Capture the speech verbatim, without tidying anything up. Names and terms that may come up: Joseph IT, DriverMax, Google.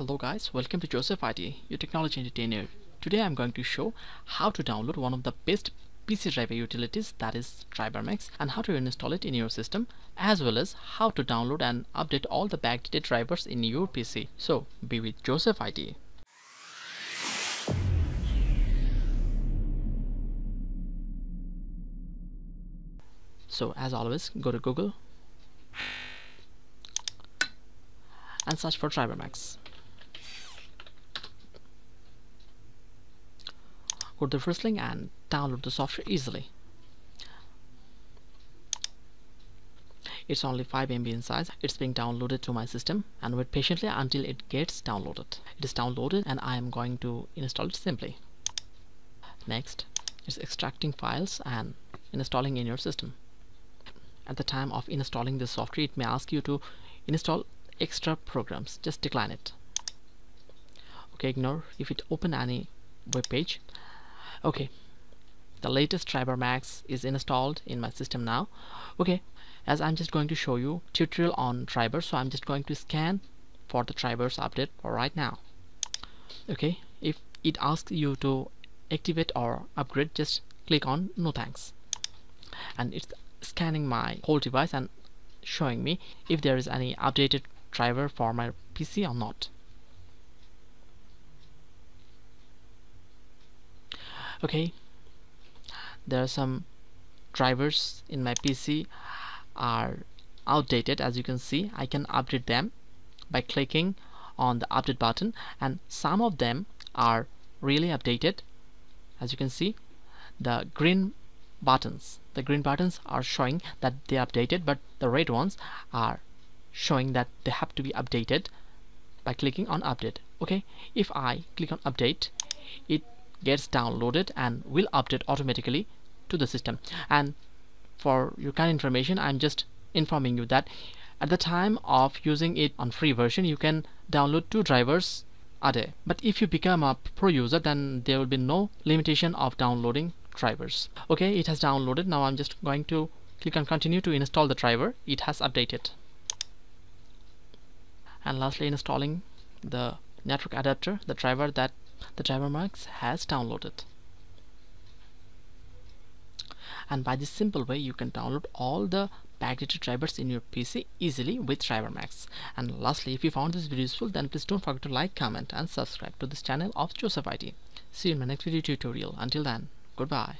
Hello guys, welcome to Joseph I T, your technology entertainer. Today I'm going to show how to download one of the best P C driver utilities, that is DriverMax, and how to install it in your system, as well as how to download and update all the backdated drivers in your P C. So be with Joseph I T. So as always, go to Google and search for DriverMax. Go to the first link and download the software easily. It's only five M B in size. It's being downloaded to my system, and wait patiently until it gets downloaded. It is downloaded and I am going to install it simply. Next, it's extracting files and installing in your system. At the time of installing this software, it may ask you to install extra programs. Just decline it. Okay, ignore if it open any web page. Okay, the latest DriverMax is installed in my system now. Okay, as I'm just going to show you tutorial on drivers, so I'm just going to scan for the drivers update right now. Okay, if it asks you to activate or upgrade, just click on no thanks, and it's scanning my whole device and showing me if there is any updated driver for my P C or not. Okay, there are some drivers in my P C are outdated. As you can see, I can update them by clicking on the update button, and some of them are really updated. As you can see, the green buttons the green buttons are showing that they are updated, but the red ones are showing that they have to be updated by clicking on update. Okay, if I click on update, it gets downloaded and will update automatically to the system. And for your kind information, I'm just informing you that at the time of using it on free version, you can download two drivers a day, but if you become a pro user, then there will be no limitation of downloading drivers. Okay, it has downloaded. Now I'm just going to click on continue to install the driver. It has updated. And lastly, installing the network adapter, the driver that the DriverMax has downloaded. And by this simple way, you can download all the backdated drivers in your P C easily with DriverMax. And lastly, if you found this video useful, then please don't forget to like, comment and subscribe to this channel of Joseph I T. See you in my next video tutorial. Until then, goodbye.